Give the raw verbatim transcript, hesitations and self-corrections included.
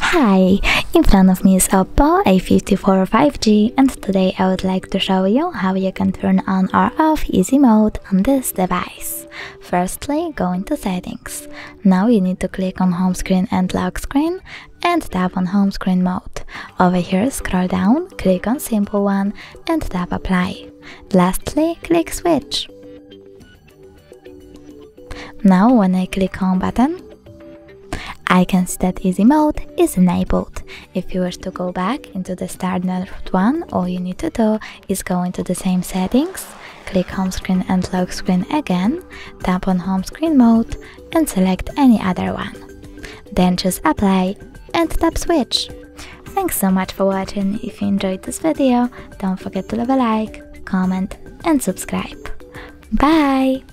Hi, in front of me is Oppo A fifty-four five G, and today I would like to show you how you can turn on or off easy mode on this device. Firstly, go into settings. Now you need to click on home screen and lock screen and tap on home screen mode. Over here, scroll down, click on simple one and tap apply. Lastly, click switch. Now when I click on button, I can see that easy mode is enabled. If you wish to go back into the standard one, all you need to do is go into the same settings, click home screen and lock screen again, tap on home screen mode and select any other one. Then choose apply and tap switch. Thanks so much for watching. If you enjoyed this video, don't forget to leave a like, comment and subscribe. Bye!